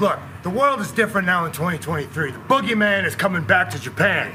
Look, the world is different now in 2023. The boogeyman is coming back to Japan.